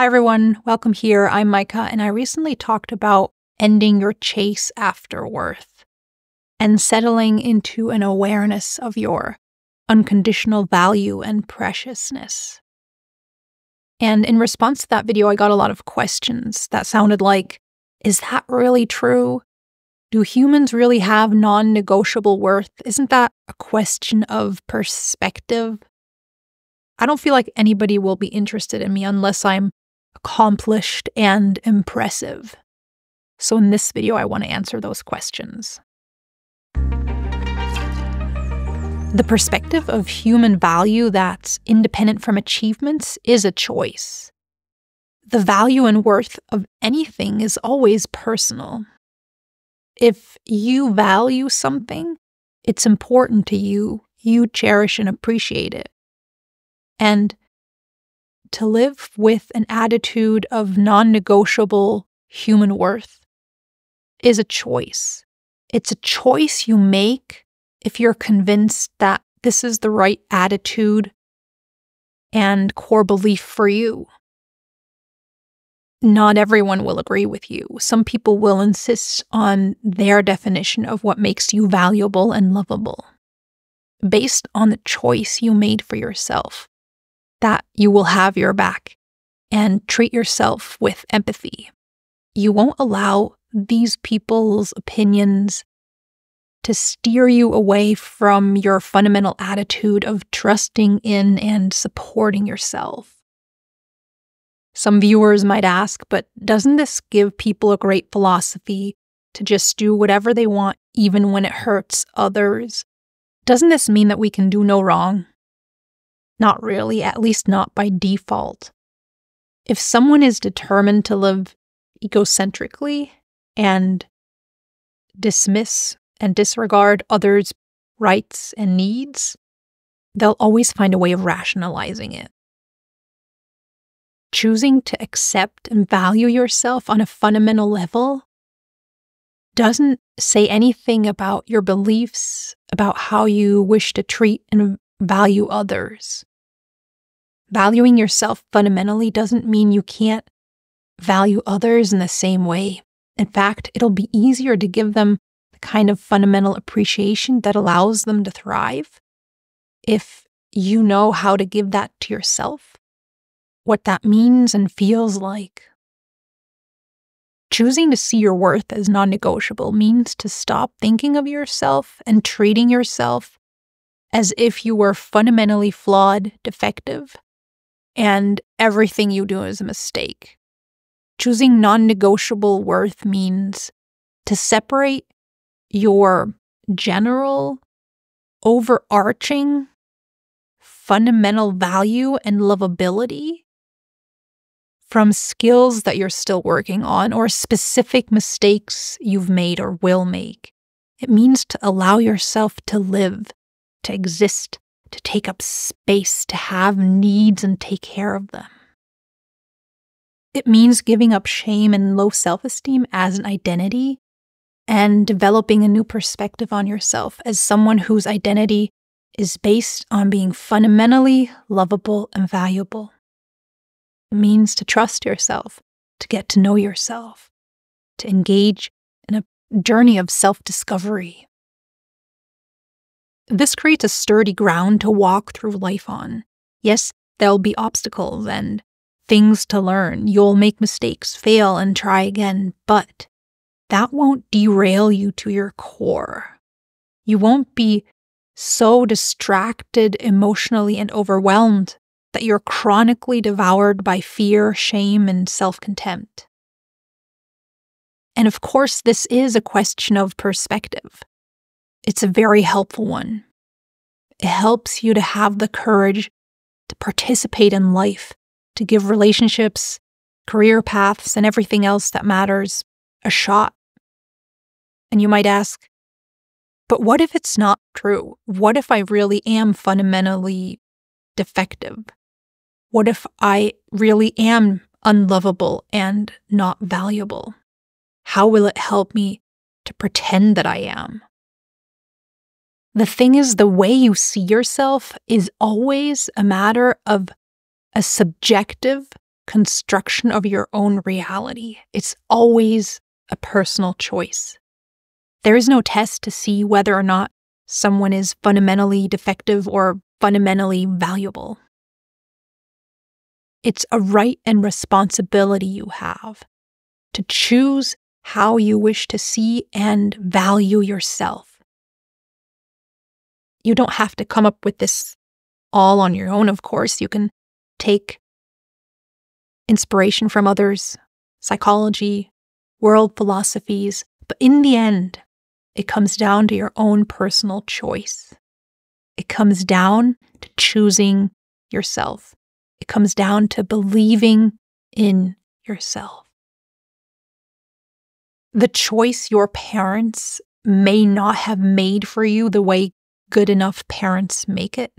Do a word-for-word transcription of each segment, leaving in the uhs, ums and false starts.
Hi everyone, welcome here. I'm Maika, and I recently talked about ending your chase after worth and settling into an awareness of your unconditional value and preciousness. And in response to that video, I got a lot of questions that sounded like, is that really true? Do humans really have non-negotiable worth? Isn't that a question of perspective? I don't feel like anybody will be interested in me unless I'm accomplished and impressive. So in this video, I want to answer those questions. The perspective of human value that's independent from achievements is a choice. The value and worth of anything is always personal. If you value something, it's important to you. You cherish and appreciate it. And to live with an attitude of non-negotiable human worth is a choice. It's a choice you make if you're convinced that this is the right attitude and core belief for you. Not everyone will agree with you. Some people will insist on their definition of what makes you valuable and lovable, based on the choice you made for yourself, that you will have your back and treat yourself with empathy. You won't allow these people's opinions to steer you away from your fundamental attitude of trusting in and supporting yourself. Some viewers might ask, but doesn't this give people a great philosophy to just do whatever they want even when it hurts others? Doesn't this mean that we can do no wrong? Not really, at least not by default. If someone is determined to live egocentrically and dismiss and disregard others' rights and needs, they'll always find a way of rationalizing it. Choosing to accept and value yourself on a fundamental level doesn't say anything about your beliefs, about how you wish to treat and value others. Valuing yourself fundamentally doesn't mean you can't value others in the same way. In fact, it'll be easier to give them the kind of fundamental appreciation that allows them to thrive if you know how to give that to yourself, what that means and feels like. Choosing to see your worth as non-negotiable means to stop thinking of yourself and treating yourself as if you were fundamentally flawed, defective, and everything you do is a mistake. Choosing non-negotiable worth means to separate your general, overarching, fundamental value and lovability from skills that you're still working on or specific mistakes you've made or will make. It means to allow yourself to live, to exist, to take up space, to have needs and take care of them. It means giving up shame and low self-esteem as an identity and developing a new perspective on yourself as someone whose identity is based on being fundamentally lovable and valuable. It means to trust yourself, to get to know yourself, to engage in a journey of self-discovery. This creates a sturdy ground to walk through life on. Yes, there'll be obstacles and things to learn. You'll make mistakes, fail, and try again, but that won't derail you to your core. You won't be so distracted emotionally and overwhelmed that you're chronically devoured by fear, shame, and self-contempt. And of course, this is a question of perspective. It's a very helpful one. It helps you to have the courage to participate in life, to give relationships, career paths, and everything else that matters a shot. And you might ask, but what if it's not true? What if I really am fundamentally defective? What if I really am unlovable and not valuable? How will it help me to pretend that I am? The thing is, the way you see yourself is always a matter of a subjective construction of your own reality. It's always a personal choice. There is no test to see whether or not someone is fundamentally defective or fundamentally valuable. It's a right and responsibility you have to choose how you wish to see and value yourself. You don't have to come up with this all on your own, of course. You can take inspiration from others, psychology, world philosophies, but in the end, it comes down to your own personal choice. It comes down to choosing yourself. It comes down to believing in yourself. The choice your parents may not have made for you the way good enough parents make it,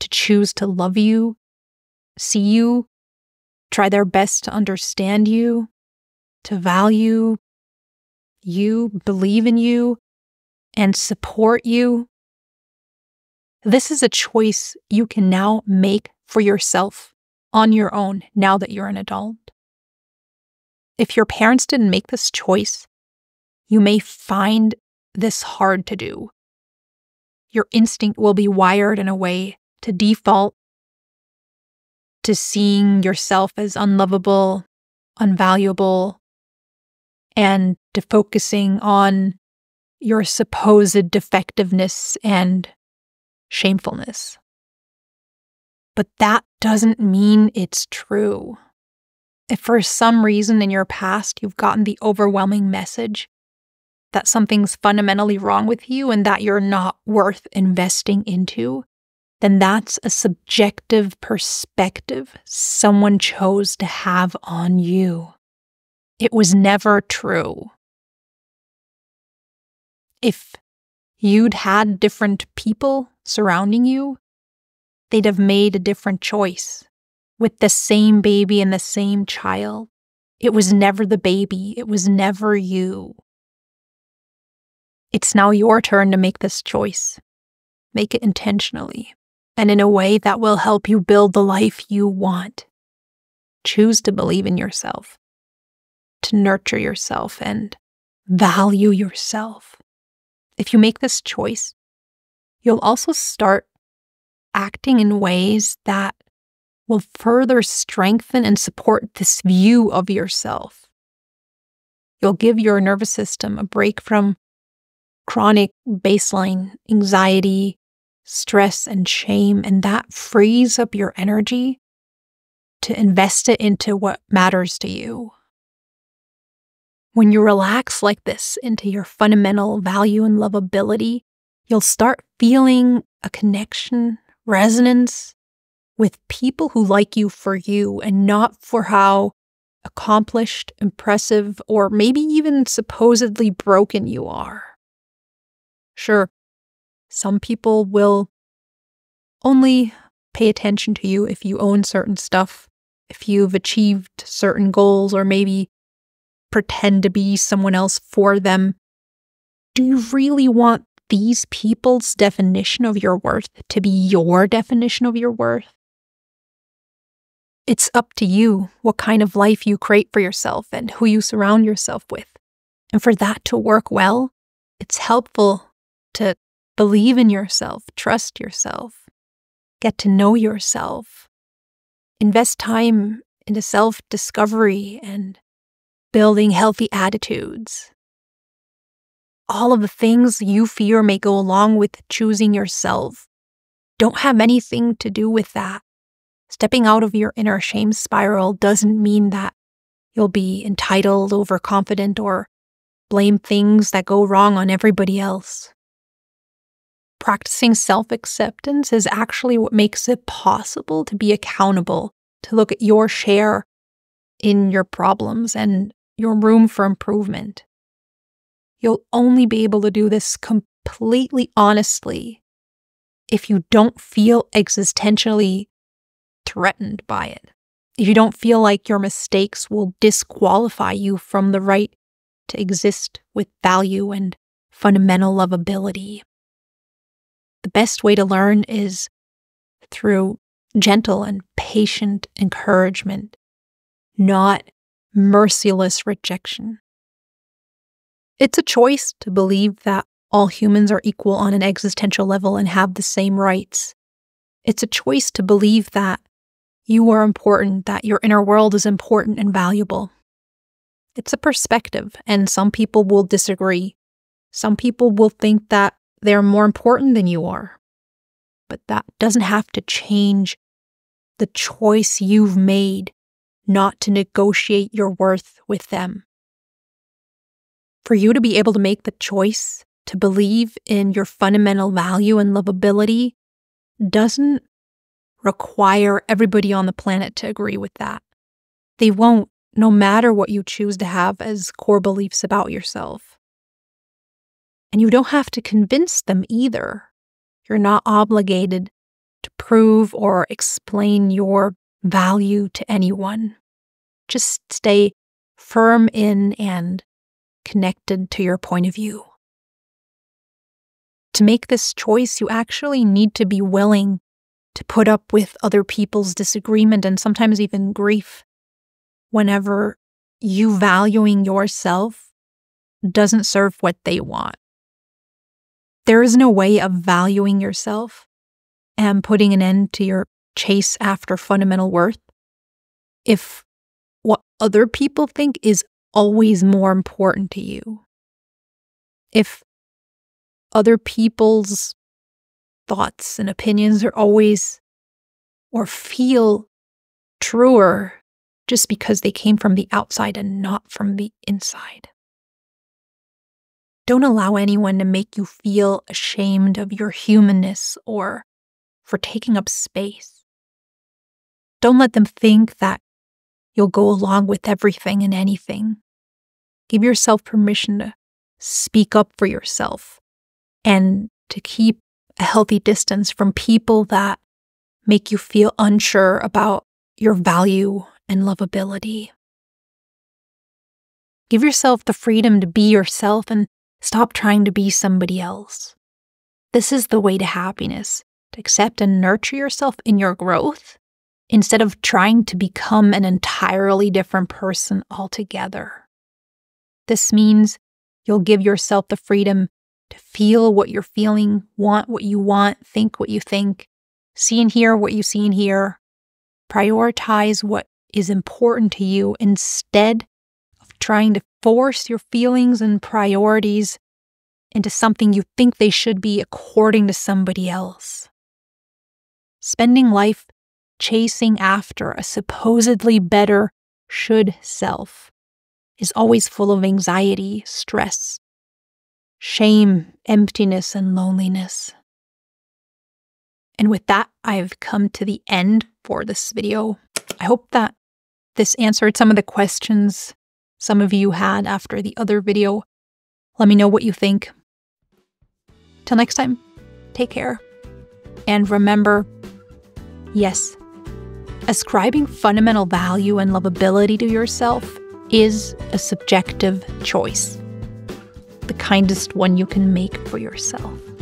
to choose to love you, see you, try their best to understand you, to value you, believe in you, and support you. This is a choice you can now make for yourself on your own now that you're an adult. If your parents didn't make this choice, you may find this hard to do. Your instinct will be wired in a way to default to seeing yourself as unlovable, unvaluable, and to focusing on your supposed defectiveness and shamefulness. But that doesn't mean it's true. If for some reason in your past you've gotten the overwhelming message that something's fundamentally wrong with you and that you're not worth investing into, then that's a subjective perspective someone chose to have on you. It was never true. If you'd had different people surrounding you, they'd have made a different choice. With the same baby and the same child, it was never the baby, it was never you. It's now your turn to make this choice. Make it intentionally, and in a way that will help you build the life you want. Choose to believe in yourself, to nurture yourself, and value yourself. If you make this choice, you'll also start acting in ways that will further strengthen and support this view of yourself. You'll give your nervous system a break from chronic baseline anxiety, stress, and shame, and that frees up your energy to invest it into what matters to you. When you relax like this into your fundamental value and lovability, you'll start feeling a connection, resonance, with people who like you for you and not for how accomplished, impressive, or maybe even supposedly broken you are. Sure, some people will only pay attention to you if you own certain stuff, if you've achieved certain goals, or maybe pretend to be someone else for them. Do you really want these people's definition of your worth to be your definition of your worth? It's up to you what kind of life you create for yourself and who you surround yourself with. And for that to work well, it's helpful to believe in yourself, trust yourself, get to know yourself, invest time into self-discovery and building healthy attitudes. All of the things you fear may go along with choosing yourself don't have anything to do with that. Stepping out of your inner shame spiral doesn't mean that you'll be entitled, overconfident, or blame things that go wrong on everybody else. Practicing self-acceptance is actually what makes it possible to be accountable, to look at your share in your problems and your room for improvement. You'll only be able to do this completely honestly if you don't feel existentially threatened by it. If you don't feel like your mistakes will disqualify you from the right to exist with value and fundamental lovability. The best way to learn is through gentle and patient encouragement not merciless rejection. It's a choice to believe that all humans are equal on an existential level and have the same rights. It's a choice to believe that you are important, that your inner world is important and valuable. It's a perspective, and some people will disagree. Some people will think that they're more important than you are. But that doesn't have to change the choice you've made not to negotiate your worth with them. For you to be able to make the choice to believe in your fundamental value and lovability doesn't require everybody on the planet to agree with that. They won't, no matter what you choose to have as core beliefs about yourself. And you don't have to convince them either. You're not obligated to prove or explain your value to anyone. Just stay firm in and connected to your point of view. To make this choice, you actually need to be willing to put up with other people's disagreement and sometimes even grief whenever you valuing yourself doesn't serve what they want. There is no way of valuing yourself and putting an end to your chase after fundamental worth if what other people think is always more important to you. If other people's thoughts and opinions are always or feel truer just because they came from the outside and not from the inside. Don't allow anyone to make you feel ashamed of your humanness or for taking up space. Don't let them think that you'll go along with everything and anything. Give yourself permission to speak up for yourself and to keep a healthy distance from people that make you feel unsure about your value and lovability. Give yourself the freedom to be yourself and stop trying to be somebody else. This is the way to happiness, to accept and nurture yourself in your growth instead of trying to become an entirely different person altogether. This means you'll give yourself the freedom to feel what you're feeling, want what you want, think what you think, see and hear what you see and hear, prioritize what is important to you instead of trying to force your feelings and priorities into something you think they should be according to somebody else. Spending life chasing after a supposedly better should self is always full of anxiety, stress, shame, emptiness, and loneliness. And with that, I've come to the end for this video. I hope that this answered some of the questions some of you had after the other video. Let me know what you think. Till next time, take care. And remember, yes, ascribing fundamental value and lovability to yourself is a subjective choice. The kindest one you can make for yourself.